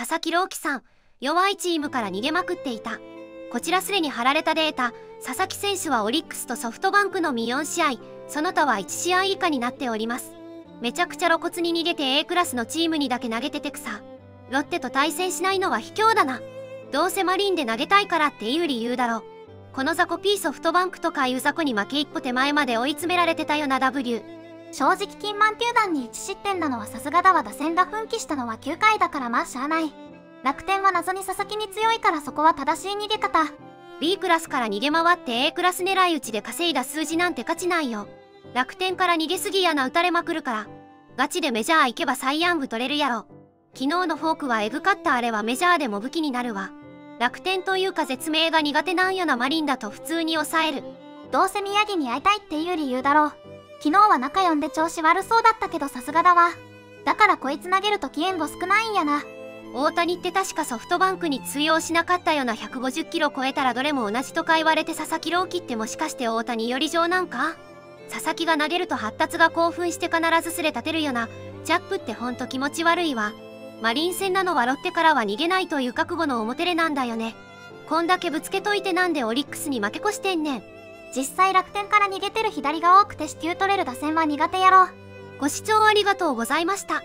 佐々木朗希さん、弱いチームから逃げまくっていた。こちらすでに貼られたデータ、佐々木選手はオリックスとソフトバンクのみ4試合、その他は1試合以下になっております。めちゃくちゃ露骨に逃げて A クラスのチームにだけ投げててくさ。ロッテと対戦しないのは卑怯だな。どうせマリンで投げたいからっていう理由だろ。このザコ P ソフトバンクとかいうザコに負け一歩手前まで追い詰められてたよな W。正直金満球団に1失点なのはさすがだわ。打線が奮起したのは9回だからまあしゃあない。楽天は謎に佐々木に強いからそこは正しい逃げ方。B クラスから逃げ回って A クラス狙い撃ちで稼いだ数字なんて価値ないよ。楽天から逃げすぎやな、打たれまくるから。ガチでメジャー行けばサイヤング取れるやろ。昨日のフォークはエグかった。あれはメジャーでも武器になるわ。楽天というか絶命が苦手なんよな。マリンだと普通に抑える。どうせ宮城に会いたいっていう理由だろう。昨日は中4で調子悪そうだったけどさすがだわ。だからこいつ投げると期限後少ないんやな。大谷って確かソフトバンクに通用しなかったような。150キロ超えたらどれも同じとか言われて、佐々木朗希ってもしかして大谷より上なんか。佐々木が投げると発達が興奮して必ずすれ立てるよな。チャップってほんと気持ち悪いわ。マリン戦なのはロッテからは逃げないという覚悟の表れなんだよね。こんだけぶつけといてなんでオリックスに負け越してんねん。実際楽天から逃げてる左が多くて四球取れる打線は苦手やろ。ご視聴ありがとうございました。